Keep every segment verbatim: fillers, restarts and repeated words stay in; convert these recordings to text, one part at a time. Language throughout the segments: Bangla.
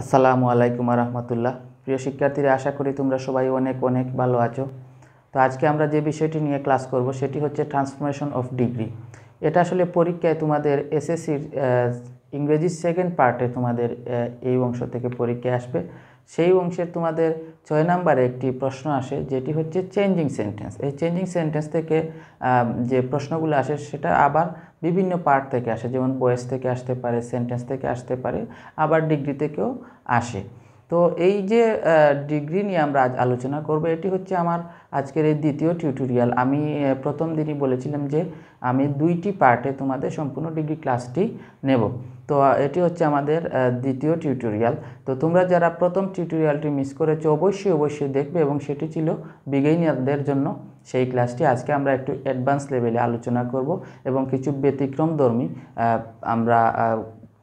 আসসালামু আলাইকুম ওয়া রাহমাতুল্লাহ। প্রিয় শিক্ষার্থীরা, আশা করি তোমরা সবাই অনেক অনেক ভালো আছো। তো আজকে আমরা যে বিষয়টি নিয়ে ক্লাস করব সেটি হচ্ছে ট্রান্সফরমেশন অফ ডিগ্রি। এটা আসলে পরীক্ষায় তোমাদের এসএসসির ইংরেজি সেকেন্ড পার্টে তোমাদের এই অংশ থেকে পরীক্ষায় আসবে। সেই অংশের তোমাদের ছয় নম্বরে একটি প্রশ্ন আসে, যেটি হচ্ছে চেঞ্জিং সেন্টেন্স। এই চেঞ্জিং সেন্টেন্স থেকে যে প্রশ্নগুলো আসে সেটা আবার বিভিন্ন পার্ট থেকে আসে, যেমন বয়েস থেকে আসতে পারে, সেন্টেন্স থেকে আসতে পারে, আবার ডিগ্রি থেকেও আসে। তো এই যে ডিগ্রি নিয়ে আমরা আজ আলোচনা করব, এটি হচ্ছে আমার আজকের এই দ্বিতীয় টিউটোরিয়াল। আমি প্রথম দিনই বলেছিলাম যে আমি দুইটি পার্টে তোমাদের সম্পূর্ণ ডিগ্রি ক্লাসটি নেব। তো এটি হচ্ছে আমাদের দ্বিতীয় টিউটোরিয়াল। তো তোমরা যারা প্রথম টিউটোরিয়ালটি মিস করেছো অবশ্যই অবশ্যই দেখবে, এবং সেটি ছিল বিগিনারদের জন্য সেই ক্লাসটি। আজকে আমরা একটু অ্যাডভান্স লেভেলে আলোচনা করব এবং কিছু ব্যতিক্রমধর্মী আমরা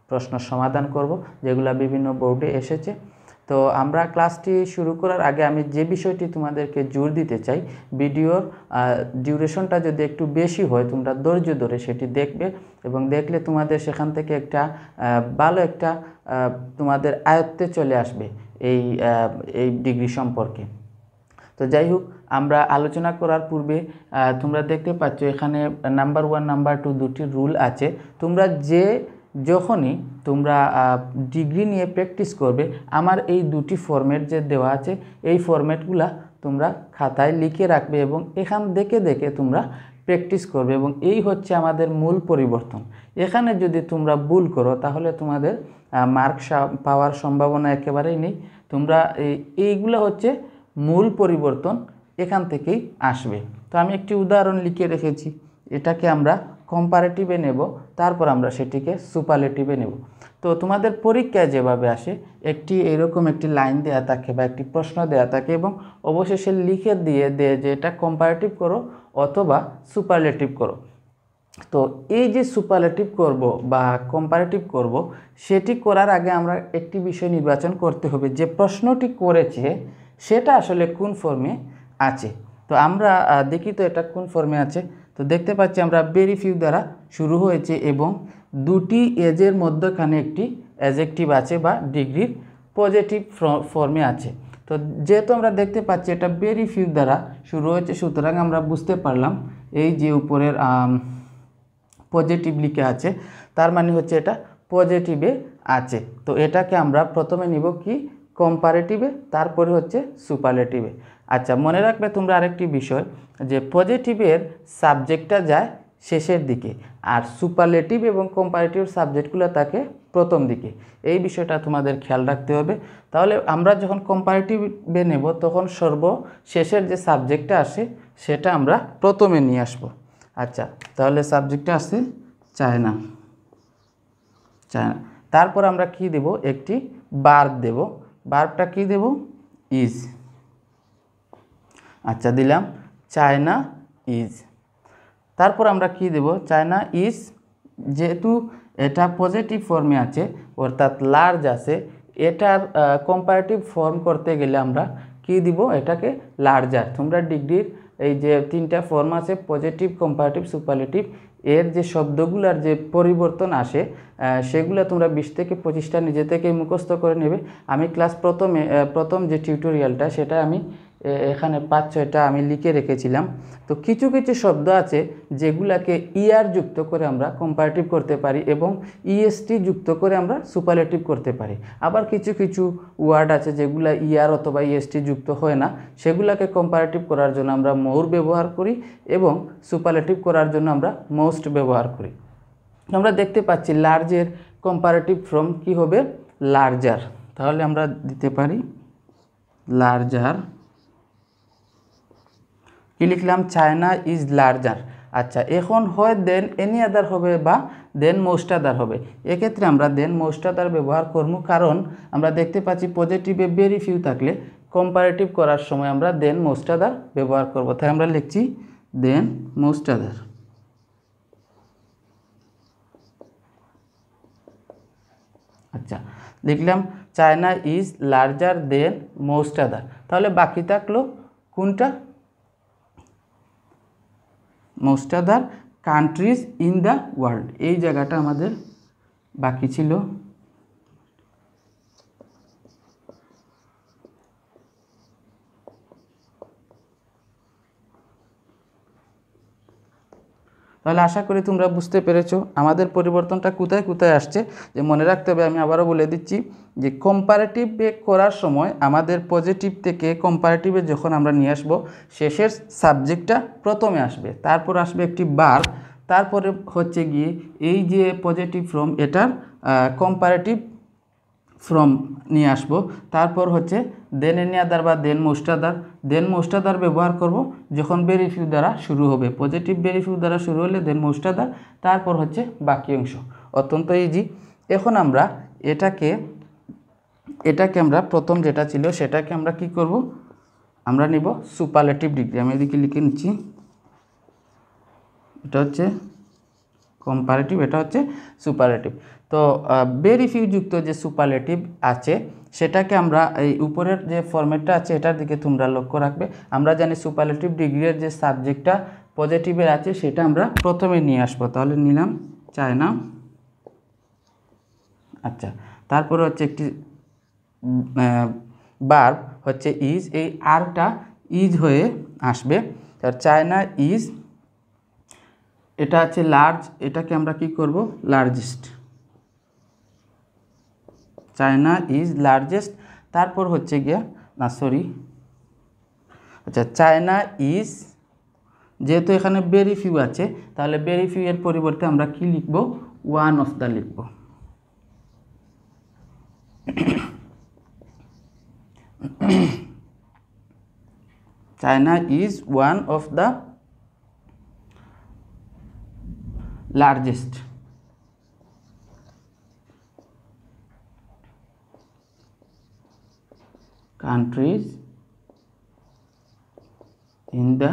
প্রশ্ন সমাধান করব, যেগুলো বিভিন্ন বোর্ডে এসেছে। তো আমরা ক্লাসটি শুরু করার আগে আমি যে বিষয়টি তোমাদেরকে জোর দিতে চাই, ভিডিওর ডিউরেশনটা যদি একটু বেশি হয় তোমরা ধৈর্য ধরে সেটি দেখবে, এবং দেখলে তোমাদের সেখান থেকে একটা ভালো একটা তোমাদের আয়ত্তে চলে আসবে এই এই ডিগ্রি সম্পর্কে। তো যাই হোক, আমরা আলোচনা করার পূর্বে তোমরা দেখতে পাচ্ছ এখানে নাম্বার ওয়ান নাম্বার টু দুটি রুল আছে। তোমরা যে যখনই তোমরা ডিগ্রি নিয়ে প্র্যাকটিস করবে, আমার এই দুটি ফরম্যাট যে দেওয়া আছে এই ফরম্যাটগুলা তোমরা খাতায় লিখে রাখবে এবং এখান দেখে দেখে তোমরা প্র্যাকটিস করবে, এবং এই হচ্ছে আমাদের মূল পরিবর্তন। এখানে যদি তোমরা ভুল করো তাহলে তোমাদের মার্ক পাওয়ার সম্ভাবনা একেবারেই নেই। তোমরা এইগুলো হচ্ছে মূল পরিবর্তন, এখান থেকেই আসবে। তো আমি একটি উদাহরণ লিখে রেখেছি, এটাকে আমরা কম্পারেটিভে নেব, তারপর আমরা সেটিকে সুপারলেটিভে নেব। তো তোমাদের পরীক্ষায় যেভাবে আসে, একটি এরকম একটি লাইন দেয়া থাকে বা একটি প্রশ্ন দেয়া থাকে, এবং অবশেষে লিখে দিয়ে দেয় যে এটা কম্পারেটিভ করো অথবা সুপারলেটিভ করো। তো এই যে সুপারলেটিভ করব বা কম্পারেটিভ করব, সেটি করার আগে আমরা একটি বিষয় নির্বাচন করতে হবে যে প্রশ্নটি করেছে সেটা আসলে কোন ফর্মে আছে। তো আমরা দেখি তো এটা কোন ফর্মে আছে। তো দেখতে পাচ্ছি আমরা ভেরি ফিউ দ্বারা শুরু হয়েছে এবং দুটি এজের মধ্যখানে একটি অ্যাডজেক্টিভ আছে বা ডিগ্রির পজিটিভ ফর্মে আছে। তো যেহেতু আমরা দেখতে পাচ্ছি এটা ভেরি ফিউ দ্বারা শুরু হয়েছে, সুতরাং আমরা বুঝতে পারলাম এই যে উপরের পজিটিভ লিখে আছে তার মানে হচ্ছে এটা পজিটিভে আছে। তো এটাকে আমরা প্রথমে নিব কি কম্পারেটিভে, তারপরে হচ্ছে সুপারলেটিভে। আচ্ছা, মনে রাখবে তোমরা আরেকটি বিষয় যে পজিটিভের সাবজেক্টটা যায় শেষের দিকে, আর সুপারলেটিভ এবং কম্পারেটিভ সাবজেক্টগুলো থাকে প্রথম দিকে। এই বিষয়টা তোমাদের খেয়াল রাখতে হবে। তাহলে আমরা যখন কম্পারেটিভে নেব তখন সর্বশেষের যে সাবজেক্টটা আসে সেটা আমরা প্রথমে নিয়ে আসব। আচ্ছা, তাহলে সাবজেক্টটা আসে চায়না চায়না তারপর আমরা কি দেব, একটি ভার্ব দেব। ভার্বটা কি দেব, ইজ। আচ্ছা, দিলাম চায়না ইজ। তারপর আমরা কি দেব, চায়না ইজ। যেহেতু এটা পজিটিভ ফর্মে আছে অর্থাৎ লার্জ আছে, এটার কম্পারেটিভ ফর্ম করতে গেলে আমরা কি দিব, এটাকে লার্জার। তোমরা ডিগ্রির এই যে তিনটা ফর্ম আছে পজিটিভ, কম্পারেটিভ, সুপারলেটিভ, এর যে শব্দগুলোর যে পরিবর্তন আসে সেগুলো তোমরা বিশ থেকে পঁচিশটা নিজে থেকে মুখস্থ করে নেবে। আমি ক্লাস প্রথমে প্রথম যে টিউটোরিয়ালটা সেটা আমি এখানে পাঁচ ছয়টা আমি লিখে রেখেছিলাম। তো কিছু কিছু শব্দ আছে যেগুলোকে ইয়ার যুক্ত করে আমরা কম্পারেটিভ করতে পারি এবং ইএসটি যুক্ত করে আমরা সুপারলেটিভ করতে পারি। আবার কিছু কিছু ওয়ার্ড আছে যেগুলো ইয়ার অথবা ইএসটি যুক্ত হয় না, সেগুলোকে কম্পারেটিভ করার জন্য আমরা মোর ব্যবহার করি এবং সুপারলেটিভ করার জন্য আমরা মোস্ট ব্যবহার করি। আমরা দেখতে পাচ্ছি লার্জের কম্পারেটিভ ফর্ম কি হবে, লার্জার। তাহলে আমরা দিতে পারি লার্জার। কি লিখলাম, চায়না ইজ লার্জার। আচ্ছা, এখন হয় দেন এনি আদার হবে বা দেন মোস্ট আদার হবে। এক্ষেত্রে আমরা দেন মোস্ট আদার ব্যবহার করব, কারণ আমরা দেখতে পাচ্ছি পজিটিভে ভেরি ফিউ থাকলে কম্পারেটিভ করার সময় আমরা দেন মোস্ট আদার ব্যবহার করব। তাই আমরা লিখছি দেন মোস্ট আদার। আচ্ছা, লিখলাম China is larger than most other. তাহলে বাকি থাকলো কোনটা, most other countries in the world. এই জায়গাটা আমাদের বাকি ছিল। তাহলে আশা করি তোমরা বুঝতে পেরেছো আমাদের পরিবর্তনটা কোথায় কোথায় আসছে। যে মনে রাখতে হবে, আমি আবারও বলে দিচ্ছি যে কম্পারেটিভে করার সময় আমাদের পজিটিভ থেকে কম্পারেটিভে যখন আমরা নিয়ে আসবো, শেষের সাবজেক্টটা প্রথমে আসবে, তারপর আসবে একটি বার, তারপরে হচ্ছে গিয়ে এই যে পজিটিভ ফর্ম এটার কম্পারেটিভ ফর্ম নিয়ে আসবো, তারপর হচ্ছে দেন এনি আদার বা দেন মোস্ট আদার। দেন মোস্ট আদার ব্যবহার করব যখন ভেরি ফিউ দ্বারা শুরু হবে, পজিটিভ ভেরি ফিউ দ্বারা শুরু হলে দেন মোস্ট আদার, তারপর হচ্ছে বাকি অংশ। অত্যন্ত ইজি। এখন আমরা এটাকে এটাকে আমরা প্রথম যেটা ছিল সেটাকে আমরা কি করব, আমরা নিব সুপারলেটিভ ডিগ্রি। আমি এদিকে লিখে নিচ্ছি, এটা হচ্ছে কম্পারেটিভ, এটা হচ্ছে সুপারলেটিভ। তো ভেরি ফিউ যুক্ত যে সুপারলেটিভ আছে সেটাকে আমরা এই উপরের যে ফরম্যাটটা আছে এটার দিকে তোমরা লক্ষ্য রাখবে। আমরা জানি সুপারলেটিভ ডিগ্রির যে সাবজেক্টটা পজিটিভের আছে সেটা আমরা প্রথমে নিয়ে আসবো। তাহলে নিলাম চায় না, আচ্ছা, তারপরে হচ্ছে একটি ভার্ব হচ্ছে ইজ, এই আরটা ইজ হয়ে আসবে। তার চায় না ইজ, এটা আছে লার্জ, এটাকে আমরা কি করব লার্জেস্ট, চায়না ইজ লার্জেস্ট, তারপর হচ্ছে গিয়া না সরি আচ্ছা চায়না ইজ, যেহেতু এখানে ভেরি ফিউ আছে তাহলে ভেরি ফিউ এর পরিবর্তে আমরা কি লিখব, ওয়ান অফ দ্য লিখব। China is one of the largest, countries in the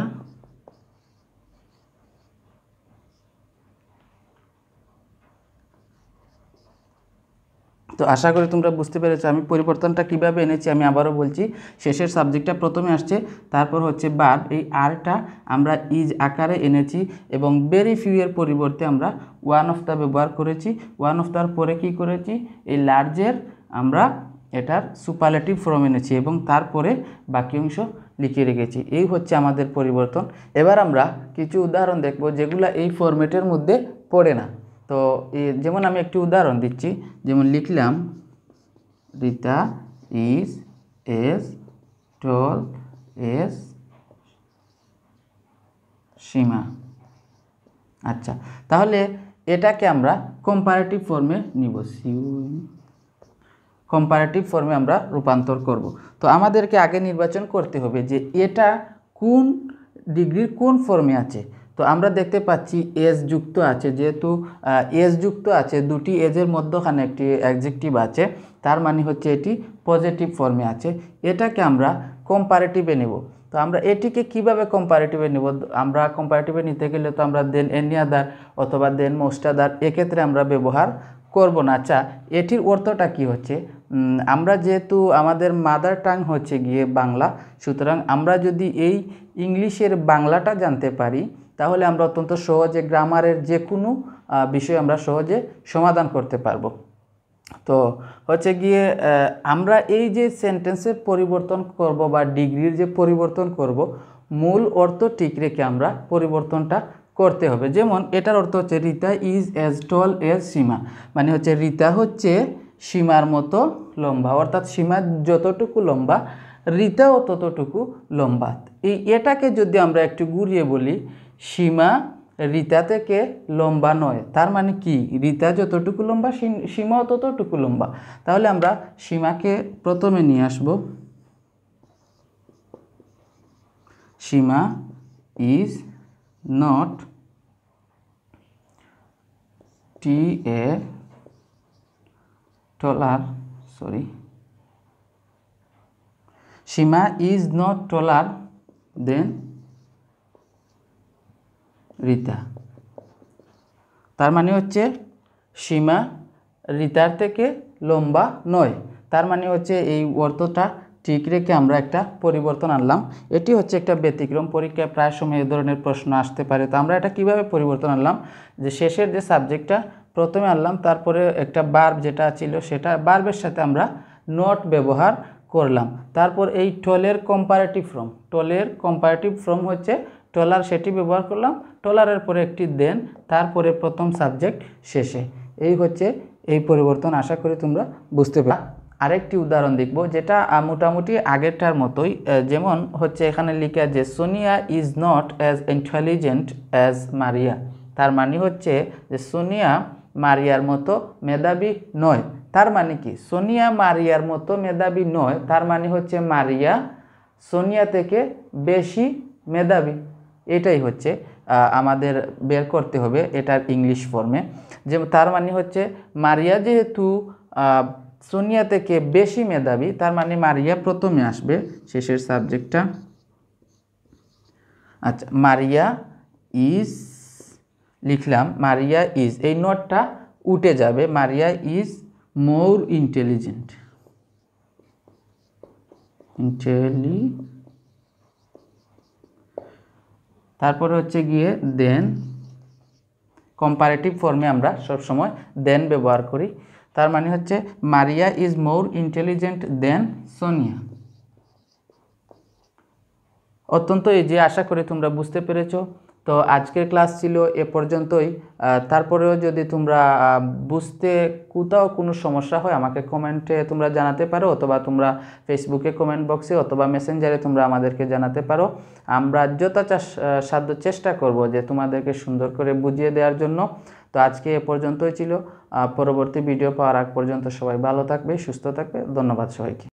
তো আশা করি তোমরা বুঝতে পেরেছো আমি পরিবর্তনটা কিভাবে এনেছি। আমি আবারও বলছি, শেষের সাবজেক্টটা প্রথমে আসছে, তারপর হচ্ছে বার, এই আরটা আমরা ইজ আকারে এনেছি এবং ভেরি ফিউ এর পরিবর্তে আমরা ওয়ান অফ দা ব্যবহার করেছি। ওয়ান অফ দার পরে কি করেছি, এই লার্জের আমরা এটার সুপারলেটিভ ফর্ম এনেছি এবং তারপরে বাকি অংশ লিখে রেখেছি। এই হচ্ছে আমাদের পরিবর্তন। এবার আমরা কিছু উদাহরণ দেখব যেগুলো এই ফরম্যাটের মধ্যে পড়ে না। তো যেমন আমি একটি উদাহরণ দিচ্ছি, যেমন লিখলাম Rita is as tall as Seema. আচ্ছা, তাহলে এটাকে আমরা কম্পারেটিভ ফর্মে নিব, কম্পারেটিভ ফর্মে আমরা রূপান্তর করব। তো আমাদেরকে আগে নির্বাচন করতে হবে যে এটা কোন ডিগ্রির কোন ফর্মে আছে। তো আমরা দেখতে পাচ্ছি এজ যুক্ত আছে, যেহেতু এজ যুক্ত আছে দুটি এজের মধ্যখানে একটি অ্যাডজেক্টিভ আছে, তার মানে হচ্ছে এটি পজিটিভ ফর্মে আছে। এটাকে আমরা কম্পারেটিভে নেব। তো আমরা এটিকে কিভাবে কম্পারেটিভে নেব, আমরা কম্পারেটিভে নিতে গেলে তো আমরা দেন এনি আদার অথবা দেন মোস্ট আদার এক্ষেত্রে আমরা ব্যবহার করব না। আচ্ছা, এটির অর্থটা কি হচ্ছে, আমরা যেহেতু আমাদের মাদার টাং হচ্ছে গিয়ে বাংলা, সুতরাং আমরা যদি এই ইংলিশের বাংলাটা জানতে পারি তাহলে আমরা অত্যন্ত সহজে গ্রামারের যে কোনো বিষয় আমরা সহজে সমাধান করতে পারবো। তো হচ্ছে গিয়ে আমরা এই যে সেন্টেন্সের পরিবর্তন করব বা ডিগ্রির যে পরিবর্তন করব, মূল অর্থ ঠিক রেখে আমরা পরিবর্তনটা করতে হবে। যেমন এটার অর্থ হচ্ছে Rita is as tall as Seema, মানে হচ্ছে রিতা হচ্ছে সীমার মতো লম্বা, অর্থাৎ সীমা যতটুকু লম্বা রিতাও ততটুকু লম্বা। এই এটাকে যদি আমরা একটু ঘুরিয়ে বলি, সীমা রিতা থেকে লম্বা নয়, তার মানে কি রিতা যতটুকু লম্বা সীমাও ততটুকু লম্বা। তাহলে আমরা সীমাকে প্রথমে নিয়ে আসব, Seema is not T A taller sorry Seema is not taller than Rita, তার মানে হচ্ছে সীমা রিতার থেকে লম্বা নয়। তার মানে হচ্ছে এই অর্থটা ঠিক রেখে আমরা একটা পরিবর্তন আনলাম। এটি হচ্ছে একটা ব্যতিক্রম, পরীক্ষায় প্রায় সময় এ ধরনের প্রশ্ন আসতে পারে। তো আমরা এটা কিভাবে পরিবর্তন আনলাম, যে শেষের যে সাবজেক্টটা প্রথমে আনলাম, তারপরে একটা ভার্ব যেটা ছিল সেটা ভার্বের সাথে আমরা নট ব্যবহার করলাম। তারপর এই টলের কম্পারেটিভ ফর্ম, টলের কম্পারেটিভ ফর্ম হচ্ছে টলার সেটি ব্যবহার করলাম, টলারের পরে একটি দেন, তারপরে প্রথম সাবজেক্ট শেষে। এই হচ্ছে এই পরিবর্তন, আশা করি তোমরা বুঝতে পারো। আরেকটি উদাহরণ দেখব যেটা মোটামুটি আগেরটার মতোই, যেমন হচ্ছে এখানে লিখা যে Sonia is not as intelligent as Maria. তার মানে হচ্ছে যে সোনিয়া মারিয়ার মতো মেধাবী নয়। তার মানে কি? সোনিয়া মারিয়ার মতো মেধাবী নয়, তার মানে হচ্ছে মারিয়া সোনিয়া থেকে বেশি মেধাবী। এটাই হচ্ছে আমাদের বের করতে হবে এটার ইংলিশ ফর্মে। যে তার মানে হচ্ছে মারিয়া যেহেতু সোনিয়া থেকে বেশি মেধাবী, তার মানে মারিয়া প্রথমে আসবে, শেষের সাবজেক্টটা। আচ্ছা, মারিয়া ইজ লিখলাম, মারিয়া ইজ, এই নোটটা উঠে যাবে, মারিয়া ইজ মোর ইন্টেলিজেন্ট, ইন্টেলি তারপরে হচ্ছে গিয়ে দেন। কম্পারেটিভ ফর্মে আমরা সবসময় দেন ব্যবহার করি। তার মানে হচ্ছে Maria is more intelligent than Sonia. অত্যন্ত এই যে, আশা করি তোমরা বুঝতে পেরেছো। তো আজকের ক্লাস ছিল এ পর্যন্তই। তারপরেও যদি তোমরা বুঝতে কোথাও কোনো সমস্যা হয় আমাকে কমেন্টে তোমরা জানাতে পারো, অথবা তোমরা ফেসবুকে কমেন্ট বক্সে অথবা মেসেঞ্জারে তোমরা আমাদেরকে জানাতে পারো। আমরা যথাসাধ্য চেষ্টা করব যে তোমাদেরকে সুন্দর করে বুঝিয়ে দেওয়ার জন্য। তো আজকে এ পর্যন্তই ছিল। পরবর্তী ভিডিও পাওয়ার আগ পর্যন্ত সবাই ভালো থাকবে, সুস্থ থাকবে। ধন্যবাদ সবাইকে।